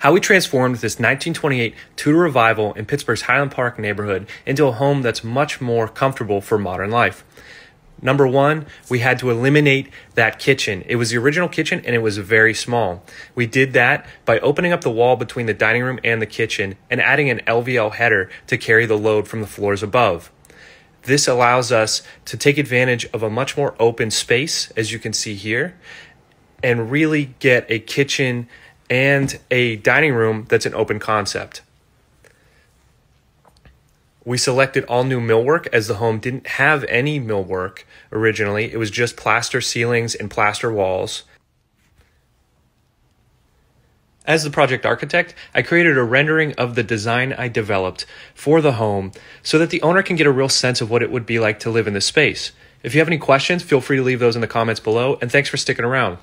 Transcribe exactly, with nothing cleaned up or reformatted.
How he transformed this nineteen twenty-eight Tudor Revival in Pittsburgh's Highland Park neighborhood into a home that's much more comfortable for modern life. Number one, we had to eliminate that kitchen. It was the original kitchen and it was very small. We did that by opening up the wall between the dining room and the kitchen and adding an L V L header to carry the load from the floors above. This allows us to take advantage of a much more open space, as you can see here, and really get a kitchen and a dining room that's an open concept. We selected all new millwork as the home didn't have any millwork originally. It was just plaster ceilings and plaster walls. As the project architect, I created a rendering of the design I developed for the home so that the owner can get a real sense of what it would be like to live in this space. If you have any questions, feel free to leave those in the comments below, and thanks for sticking around.